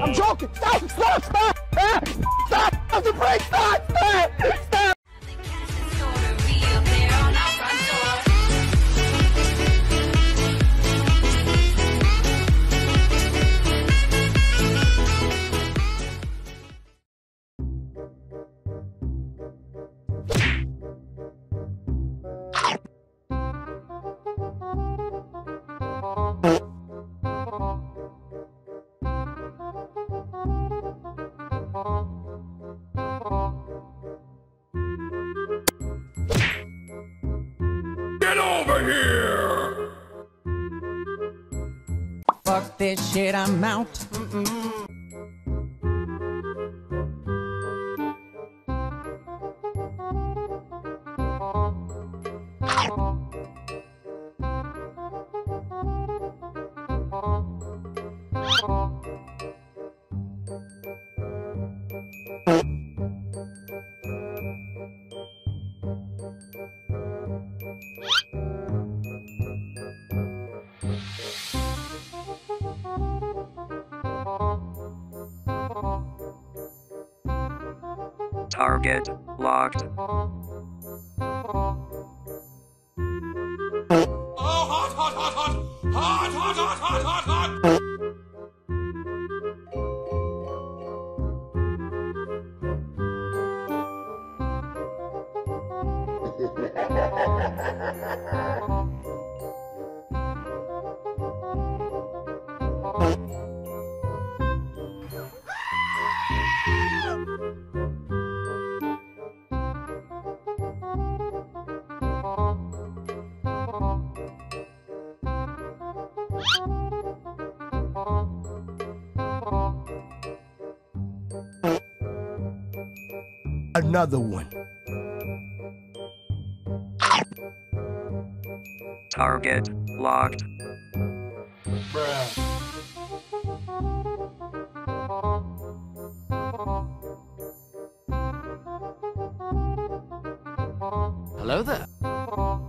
I'm joking. Stop! Stop! Stop! Stop! Stop the break! Stop! Stop! Stop! Here. Fuck this shit, I'm out. Target locked. Oh, hot, hot, hot, hot, hot, hot, hot, hot, hot, hot. Another one. Target locked. Bruh. Hello there. Bruh.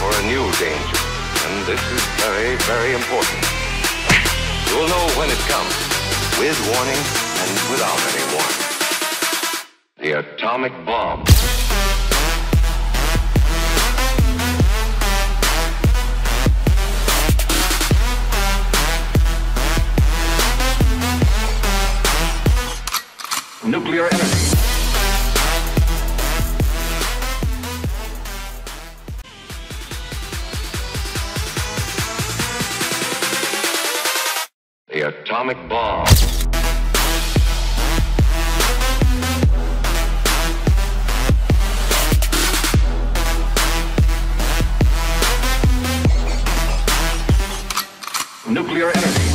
for a new danger, and this is very, very important. You'll know when it comes, with warning and without any warning. The atomic bomb. Nuclear energy. The atomic bomb. Nuclear energy.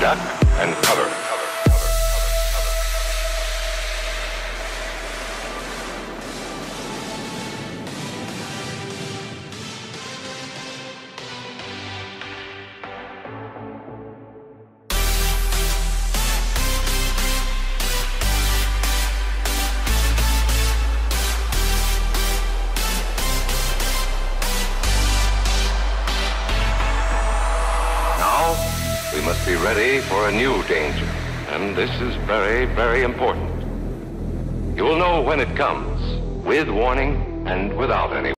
Duck and cover. We must be ready for a new danger, and this is very, very important. You'll know when it comes, with warning and without any warning.